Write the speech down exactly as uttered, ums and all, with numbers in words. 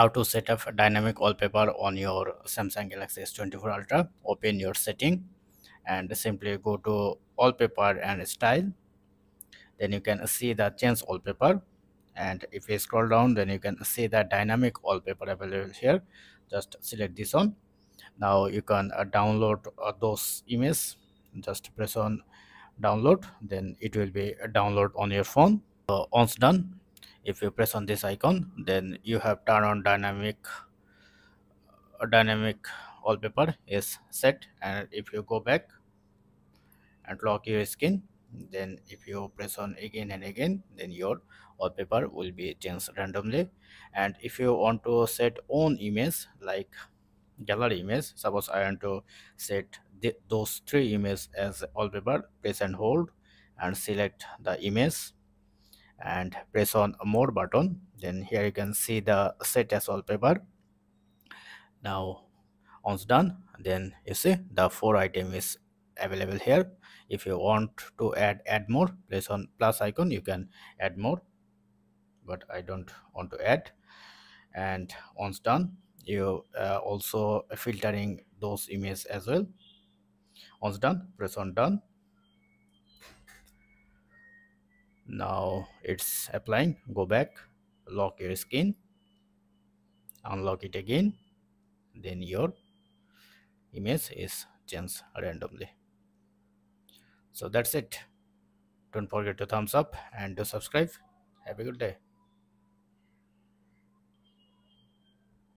how to set up a dynamic wallpaper on your Samsung Galaxy S twenty-four Ultra. Open your setting and simply go to wallpaper and style. Then you can see the change wallpaper, and if you scroll down, then you can see the dynamic wallpaper available here. Just select this one. Now you can uh, download uh, those images. Just press on download, then it will be download on your phone. So once done, if you press on this icon, then you have turned on dynamic uh, dynamic wallpaper is set. And if you go back and lock your skin, then if you press on again and again, then your wallpaper will be changed randomly. And if you want to set own image, like gallery image, suppose I want to set th those three images as wallpaper, press and hold and select the image and press on more button. Then here you can see the set as wallpaper. Now once done, then you see the four item is available here. If you want to add add more, press on plus icon, you can add more, but I don't want to add. And once done, you uh, also filtering those images as well. Once done, press on done. Now it's applying. Go back, lock your skin, unlock it again, then your image is changed randomly. So that's it. Don't forget to thumbs up and to subscribe. Have a good day.